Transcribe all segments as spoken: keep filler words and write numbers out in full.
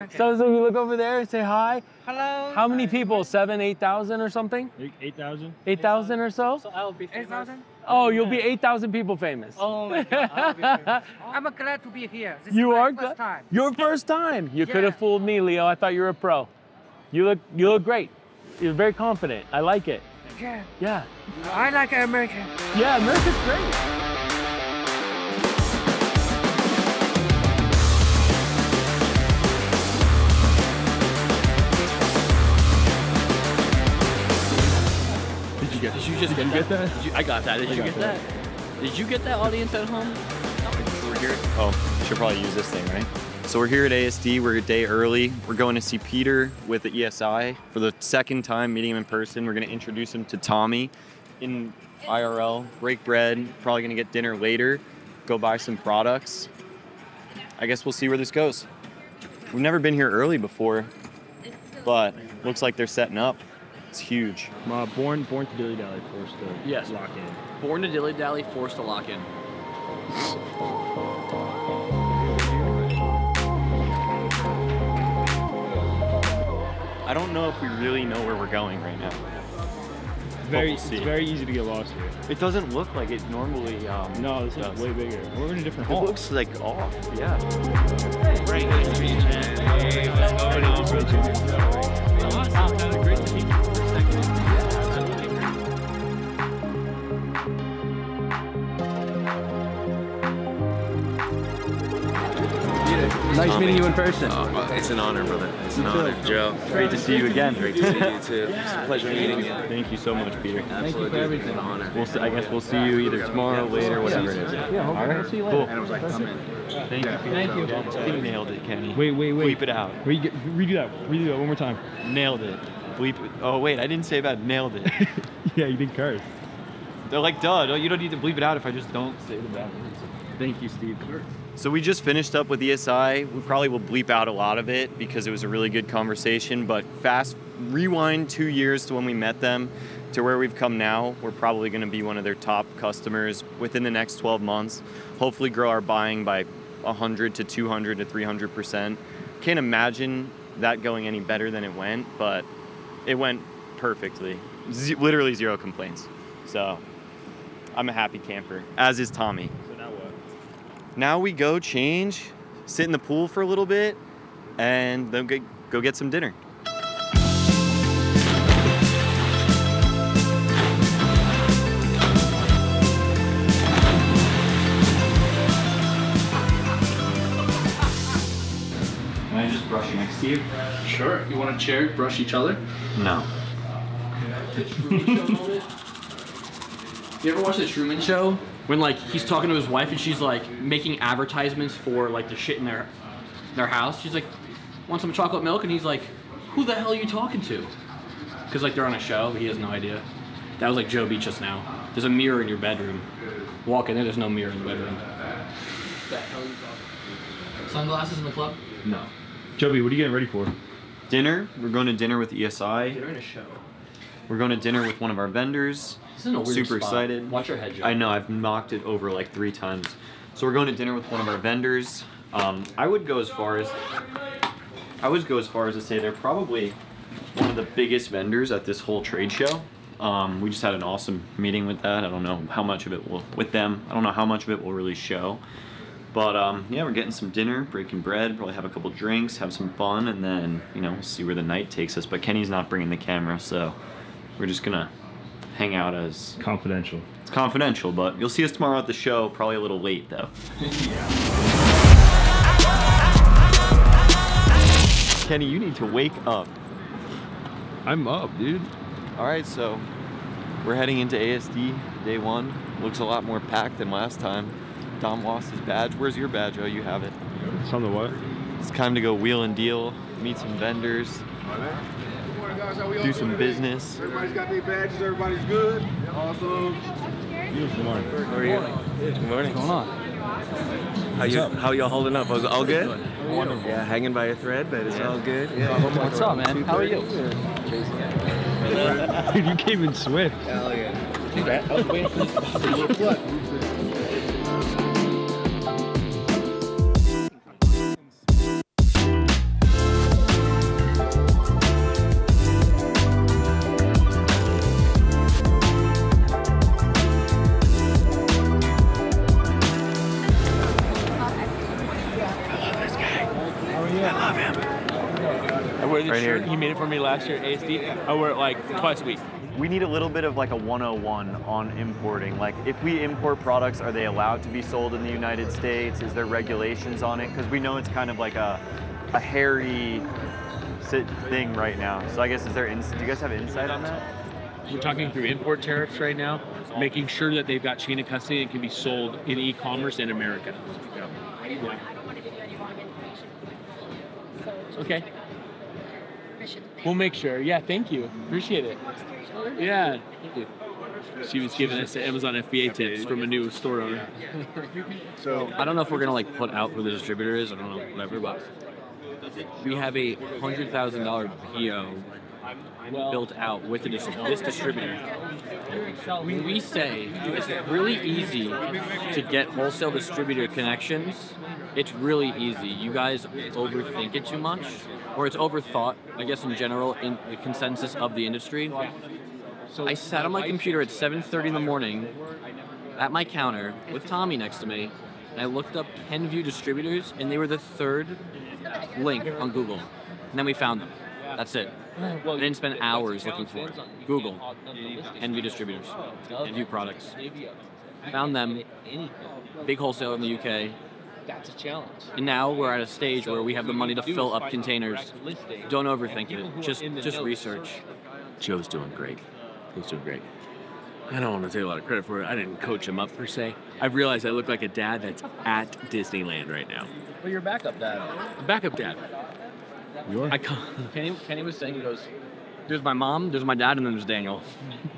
Okay. So, so we look over there and say hi. Hello. How many people? Seven, eight thousand or something? Eight thousand. Eight thousand or so? So I'll be famous. Eight thousand? Oh, you'll yeah. be eight thousand people famous. Oh my God, I'll be famous. I'm glad to be here. This you is my are first time. Your first time. You yeah. could have fooled me, Leo. I thought you were a pro. You look you look great. You're very confident. I like it. Yeah. Yeah. I like America. Yeah, America's great. Did you just Did get, you that? get that? Did you, I got that. Did I you get that? that? Did you get that, audience at home? No. We're here. Oh, you should probably use this thing, right? So we're here at A S D. We're a day early. We're going to see Peter with the E S I for the second time, meeting him in person. We're going to introduce him to Tommy in I R L, break bread, probably going to get dinner later, go buy some products. I guess we'll see where this goes. We've never been here early before, but looks like they're setting up. It's huge. Uh, born, born to dilly dally, forced to yes. lock in. Born to dilly dally, forced to lock in. I don't know if we really know where we're going right now. Very, we'll it's very easy to get lost here. It doesn't look like it normally. Um, no, this does. is way bigger. We're in a different hall. It looks like off. Yeah. Hey, very nice to meet you. Hey, what's going on? Awesome. Great to meet you. Nice Tommy. meeting you in person. Oh, well, it's an honor, brother. It's an honor. Joe, great to see you again. Great to see you too. It's a pleasure meeting you. Thank you so much, Peter. Absolutely. Thank you for everything. It's an honor. We'll see, I guess we'll see you either tomorrow, later, whatever it is. Yeah, hopefully. All right. We'll see you later. Cool. And it was like, come in. Thank you. Thank you. Yeah, you nailed it, Kenny. Wait, wait, wait. Bleep it out. Re redo that. Redo that one more time. Nailed it. Bleep it. Oh, wait. I didn't say that. Nailed it. Yeah, you did curse. They're like, duh. You don't need to bleep it out if I just don't say the bad words. Thank you, Steve. So we just finished up with E S I. We probably will bleep out a lot of it because it was a really good conversation, but fast rewind two years to when we met them to where we've come now. We're probably gonna be one of their top customers within the next twelve months, hopefully grow our buying by one hundred to two hundred to three hundred percent. Can't imagine that going any better than it went, but it went perfectly. Z- literally zero complaints. So I'm a happy camper, as is Tommy. Now we go change, sit in the pool for a little bit, and then go, go get some dinner. Can I just brush you next to you? Sure. You want to chair, brush each other? No. You ever watch The Truman Show? When like he's talking to his wife and she's like making advertisements for like the shit in their their house. She's like, want some chocolate milk? And he's like, who the hell are you talking to? Because like they're on a show, but he has no idea. That was like Joe Beach just now. There's a mirror in your bedroom. Walk in there, there's no mirror in the bedroom. What the hell are you talking to? Sunglasses in the club? No. Joby, what are you getting ready for? Dinner. We're going to dinner with E S I. Dinner and a show. We're going to dinner with one of our vendors. This is a weird Super spot. excited. Watch your head, Joe. I know, I've knocked it over like three times. So we're going to dinner with one of our vendors. Um, I would go as far as, I would go as far as to say they're probably one of the biggest vendors at this whole trade show. Um, we just had an awesome meeting with that. I don't know how much of it will, with them, I don't know how much of it will really show. But um, yeah, we're getting some dinner, breaking bread, probably have a couple drinks, have some fun, and then, you know, we'll see where the night takes us. But Kenny's not bringing the camera, so we're just gonna hang out as confidential. It's confidential, but you'll see us tomorrow at the show, probably a little late though. Yeah. Kenny, you need to wake up. I'm up, dude. All right, so we're heading into A S D day one. Looks a lot more packed than last time. Dom lost his badge. Where's your badge? Oh, you have it. It's on the what? It's time to go wheel and deal, meet some vendors. Do some business. Everybody's got their badges, everybody's good. Awesome. Beautiful morning. How are you? Good morning. What's going on? How you how y'all holding up? Was it all good? Wonderful. Yeah, hanging by a thread, but it's yeah. all good. Yeah. What's up, man? How are you? Dude, you came in swift. Hell yeah. I was waiting for this. love him. I wear this right shirt. Here. He made it for me last year at A S D. I wear it like twice a week. We need a little bit of like a one oh one on importing. Like, if we import products, are they allowed to be sold in the United States? Is there regulations on it? Because we know it's kind of like a, a hairy thing right now. So I guess, is there, do you guys have insight on that? We're talking through import tariffs right now, making sure that they've got chain of custody and can be sold in e-commerce in America. Yeah. I didn't want, I don't want to give you any wrong information. So okay. We'll make sure. Yeah, thank you. Appreciate it. Yeah. Thank you. She was giving us the Amazon F B A tips from a new store owner. So I don't know if we're gonna like put out who the distributor is. I don't know, whatever. But we have a hundred thousand dollar P O built out with this, this distributor. When we say it's really easy to get wholesale distributor connections, it's really easy. You guys overthink it too much, or it's overthought, I guess, in general, in the consensus of the industry. I sat on my computer at seven thirty in the morning at my counter with Tommy next to me, and I looked up Kenvue distributors, and they were the third link on Google. And then we found them. That's it. I didn't spend hours looking for it. Google, Kenvue distributors, Kenvue products. Found them, big wholesale in the U K. That's a challenge. And now we're at a stage where we have the money to fill up containers. Don't overthink it. Just, just research. Joe's doing great. He's doing great. I don't want to take a lot of credit for it. I didn't coach him up per se. I realized I look like a dad that's at Disneyland right now. Well, you're a backup dad. Backup dad. You are. I Kenny, Kenny was saying, he goes, there's my mom, there's my dad, and then there's Daniel.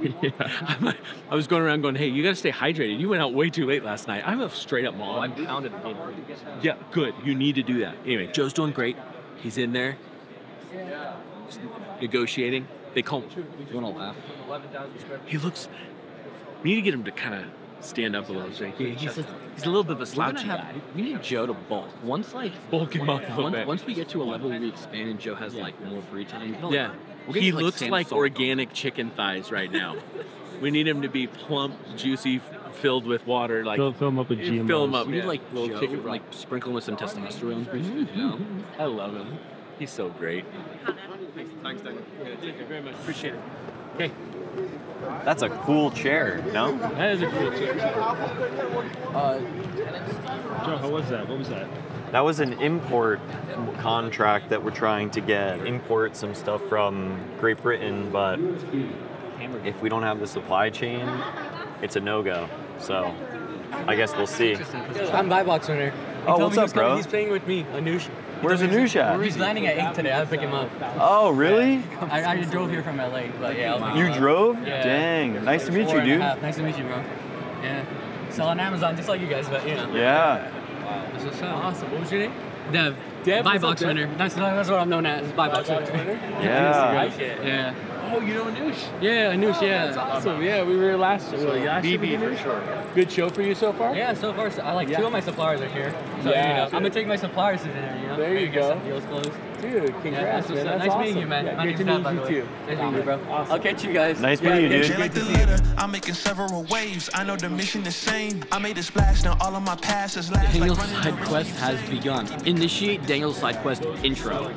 Yeah. I'm, I was going around going, hey, you got to stay hydrated. You went out way too late last night. I'm a straight-up mom. Oh, I'm pounded. Yeah, good. You need to do that. Anyway, Joe's doing great. He's in there. Yeah. He's negotiating. They call him. You want to laugh? He looks... We need to get him to kind of stand up a little. So he, he's, a, he's a little bit of a slouchy have, guy. We need Joe to bulk. Once, like... Bulk him up a little bit. Once we get to a level where we expand and Joe has, like, more free time. Yeah. We'll he like looks Sam like organic up. Chicken thighs right now. We need him to be plump, juicy, filled with water. Like, fill, fill him up with G M Os. Fill him up. We yeah. need like little Joe, chicken, like sprinkle him with some testosterone. Mm-hmm. Yeah. I love him. He's so great. Thanks, Doug. Thank you very much. Appreciate it. Okay. That's a cool chair. No? That is a cool chair. Uh, Joe, how was that? What was that? That was an import contract that we're trying to get, import some stuff from Great Britain, but if we don't have the supply chain, it's a no-go. So I guess we'll see. I'm Vybox winner. Oh, what's up, bro? He's playing with me, Anush. Where's Anusha? He's landing at eight today. I'll pick him up. Oh, really? Yeah. I, I drove here from L A, but yeah. I'll you drove? Yeah. Dang. Nice to meet you, dude. Nice to meet you, bro. Yeah. Sell on Amazon just like you guys, but you know. Yeah. Wow, this is so awesome. What was your name? Dev. Dev. Vybox winner. That's, that's what I'm known as. Vybox winner. Yeah. Yeah. Oh, you know Anush? Yeah, Anush. Oh, yeah. That's awesome. Yeah, we were last. So, so last B B for sure. Good show for you so far? Yeah, so far. So, I like yeah. two of my suppliers are here. So yeah, you know, I'm gonna take my suppliers to dinner. You know. There you go. Deals closed. Dude, congrats, yeah, so, man. That's nice awesome. meeting you, man. Yeah, my name's Dad, by the way. Too. Nice meeting you, bro. Awesome. I'll catch you guys. Nice yeah, meeting you, dude. Like the letter, I'm making several waves. I know the mission is same. I made a splash. Now all of my passes last. Daniel's like side quest has begun. Initiate Daniel's side quest intro.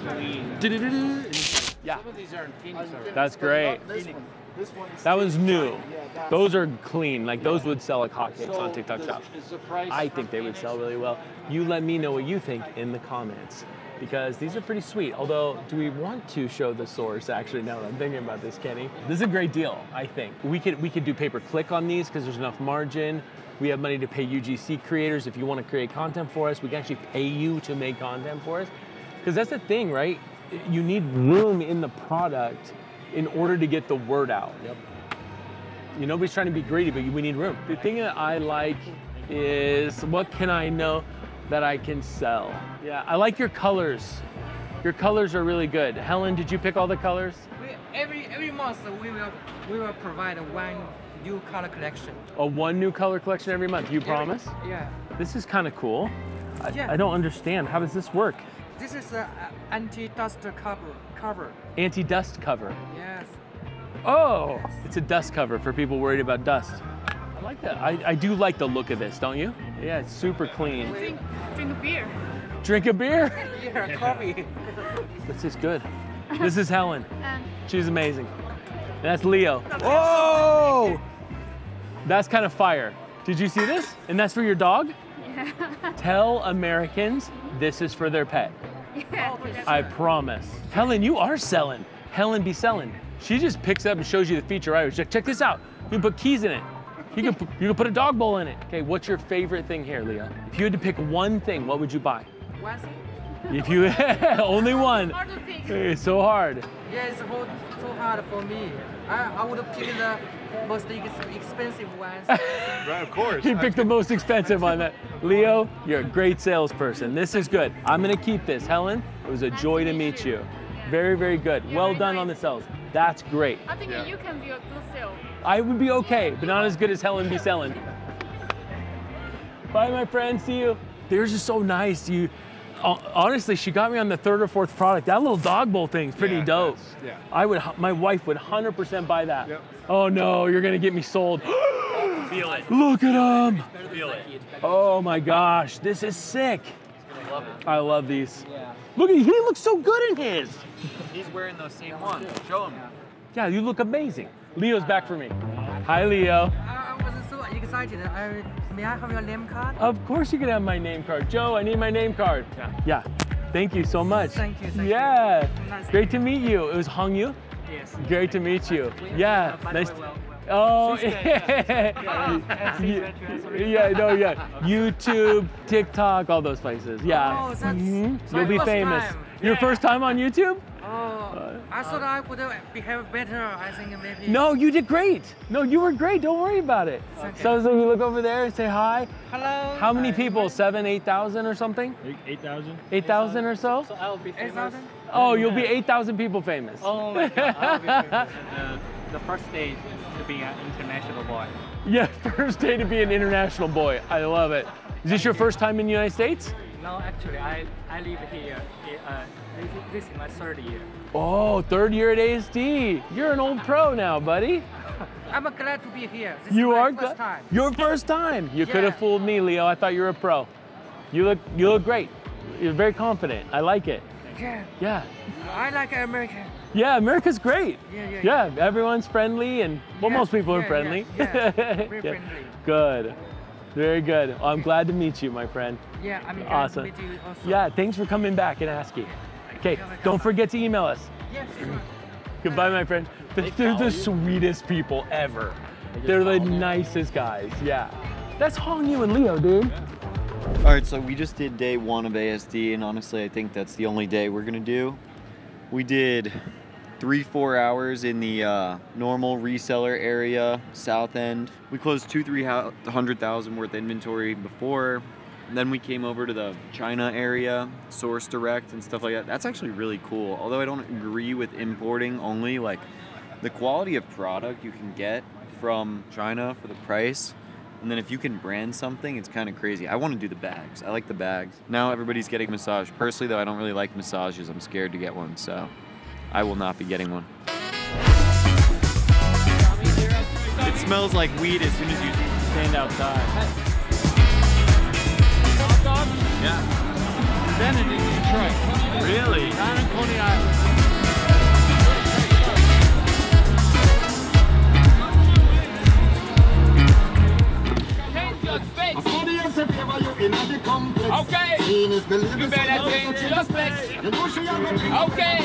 Yeah. That's great. That was new. Those are clean. Like, those would sell like hotcakes on TikTok Shop. I think they would sell really well. You let me know what you think in the comments, because these are pretty sweet. Although, do we want to show the source? Actually, now that I'm thinking about this, Kenny, this is a great deal, I think. We could, we could do pay-per-click on these because there's enough margin. We have money to pay U G C creators. If you want to create content for us, we can actually pay you to make content for us. Because that's the thing, right? You need room in the product in order to get the word out. Yep. You know, nobody's trying to be greedy, but we need room. The thing that I like is, what can I know that I can sell? Yeah, I like your colors. Your colors are really good. Helen, did you pick all the colors? We, every every month we will we will provide a one new color collection. A one new color collection every month. You promise? Every, yeah. This is kind of cool. I, yeah. I don't understand. How does this work? This is an anti-dust cover. cover. Anti-dust cover? Yes. Oh, yes. It's a dust cover for people worried about dust. I like that. I, I do like the look of this, don't you? Yeah, it's super clean. Drink, drink a beer. Drink a beer? Yeah, coffee. This is good. This is Helen. Um, She's amazing. And that's Leo. Oh! That's kind of fire. Did you see this? And that's for your dog? Yeah. Tell Americans this is for their pet. Yeah. I promise. Helen, you are selling. Helen be selling. She just picks up and shows you the feature. I was like, check this out. You can put keys in it. You can, put, you can put a dog bowl in it. Okay, what's your favorite thing here, Leah? If you had to pick one thing, what would you buy? One thing? If you, only one. Hard to pick. It's so hard. Yeah, it's so hard for me. I, I would pick the most expensive ones. Right, of course. He picked the most expensive one. That. Leo, you're a great salesperson. This is good. I'm gonna keep this. Helen, it was a nice joy to meet you. you. Yeah. Very, very good. You're well very done nice. on the sales. That's great. I think yeah. you can be a good sale. I would be okay, but not as good as Helen be selling. Bye, my friend. See you. They're just so nice. You, honestly, she got me on the third or fourth product. That little dog bowl thing's pretty yeah, dope. Yeah. I would, my wife would one hundred percent buy that. Yep. Oh no, you're gonna get me sold. Feel it. Look at him. Feel it. Oh my gosh, this is sick. I love it. I love these. Yeah. Look at, he looks so good in his. He's wearing those same ones. Show him. Yeah, you look amazing. Leo's back for me. Hi, Leo. I, I was so excited. I, may I have your name card? Of course you can have my name card. Joe, I need my name card. Yeah. yeah. Thank you so much. Thank you. Thank yeah. You. Nice Great to meet you. It was Hongyu? Yes. Great to meet you. Yeah. yeah. Nice. Well, well. Oh. yeah. yeah. No. Yeah. YouTube, TikTok, all those places. Yeah. Oh, that's mm-hmm. You'll be famous. Time. Your yeah. first time on YouTube? Oh, I thought I would behave better. I think maybe. No, you did great. No, you were great. Don't worry about it. Okay. So, so we look over there and say hi. Hello. How many hi. people? Seven, eight thousand or something? Eight thousand. Eight thousand or so? So I'll be famous. Eight thousand? Oh, yeah. You'll be eight thousand people famous. Oh my God. I'll be famous. uh, the first stage is to be an international boy. Yeah, first day to be an international boy. I love it. Is this your first time in the United States? No, actually, I, I live here. Uh, this is my third year. Oh, third year at A S D. You're an old pro now, buddy. I'm glad to be here. This you is my are first time. Your first time. You yeah. could have fooled me, Leo. I thought you were a pro. You look, you look great. You're very confident. I like it. Yeah. Yeah. I like America. Yeah, America's great. Yeah, yeah, yeah. yeah everyone's friendly, and well, yeah, most people yeah, are friendly. Yeah, yeah. Very yeah. friendly. Good. Very good. Well, I'm glad to meet you, my friend. Yeah, I'm glad awesome. to meet you also. Yeah, thanks for coming back and asking. Okay, don't forget to email us. Yes, sure. Goodbye, my friend. They They're the you. sweetest people ever. They They're the nicest you. guys, yeah. That's Hongyu and Leo, dude. Yeah. All right, so we just did day one of A S D, and honestly, I think that's the only day we're gonna do. We did three, four hours in the uh, normal reseller area, south end. We closed two, three hundred thousand worth inventory before. And then we came over to the China area, source direct and stuff like that. That's actually really cool. Although I don't agree with importing only, like the quality of product you can get from China for the price. And then if you can brand something, it's kind of crazy. I want to do the bags. I like the bags. Now everybody's getting massage. Personally though, I don't really like massages. I'm scared to get one, so I will not be getting one. It smells like weed as soon as you stand outside. Hot dog? Yeah. Then it is Detroit. Really? Down in Coney Island. Okay. You better change your specs. Okay.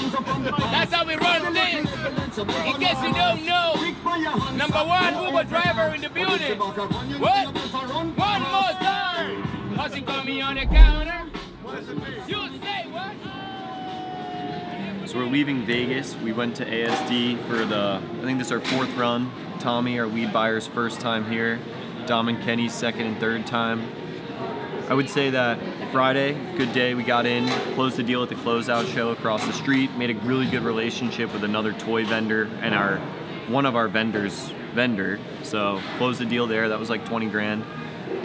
That's how we run things. In case you don't know, number one Uber driver in the building. What? One more time. Cause you got me on the counter. You say what? So we're leaving Vegas. We went to A S D for the, I think this is our fourth run. Tommy, our lead buyer's first time here. Dom and Kenny's second and third time. I would say that Friday, good day, we got in, closed the deal at the closeout show across the street, made a really good relationship with another toy vendor and our one of our vendors' vendor. So closed the deal there, that was like twenty grand.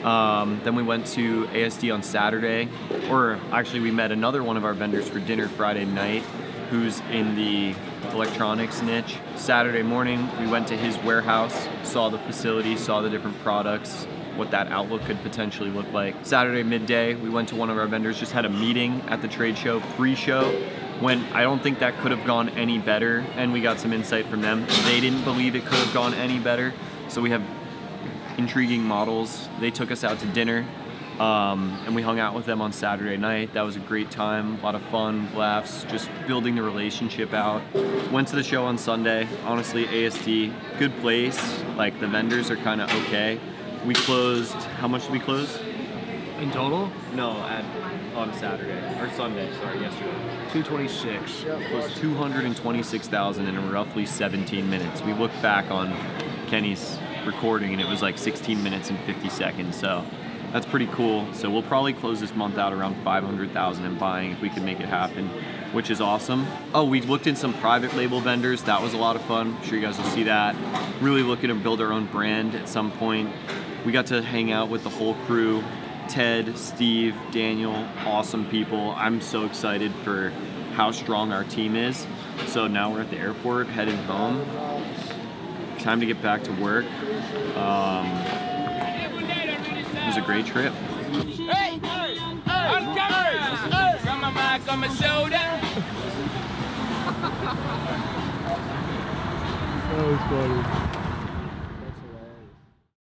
Um, then we went to A S D on Saturday, or actually we met another one of our vendors for dinner Friday night, who's in the electronics niche. Saturday morning, we went to his warehouse, saw the facility, saw the different products, what that outlook could potentially look like. Saturday midday, we went to one of our vendors, just had a meeting at the trade show, pre-show, when I don't think that could have gone any better, and we got some insight from them. They didn't believe it could have gone any better, so we have intriguing models. They took us out to dinner, um, and we hung out with them on Saturday night. That was a great time, a lot of fun, laughs, just building the relationship out. Went to the show on Sunday. Honestly, A S D, good place. Like, the vendors are kind of okay. We closed, how much did we close? In total? No, at, on Saturday, or Sunday, sorry, yesterday. two twenty-six. It was two hundred twenty-six thousand in roughly seventeen minutes. We looked back on Kenny's recording and it was like sixteen minutes and fifty seconds, so that's pretty cool. So we'll probably close this month out around five hundred thousand in buying if we can make it happen, which is awesome. Oh, we looked in some private label vendors. That was a lot of fun. I'm sure you guys will see that. Really looking to build our own brand at some point. We got to hang out with the whole crew. Ted, Steve, Daniel, awesome people. I'm so excited for how strong our team is. So now we're at the airport, headed home. Time to get back to work. Um, it was a great trip. Hey, I'm coming. Got my mic on my shoulder. That was funny.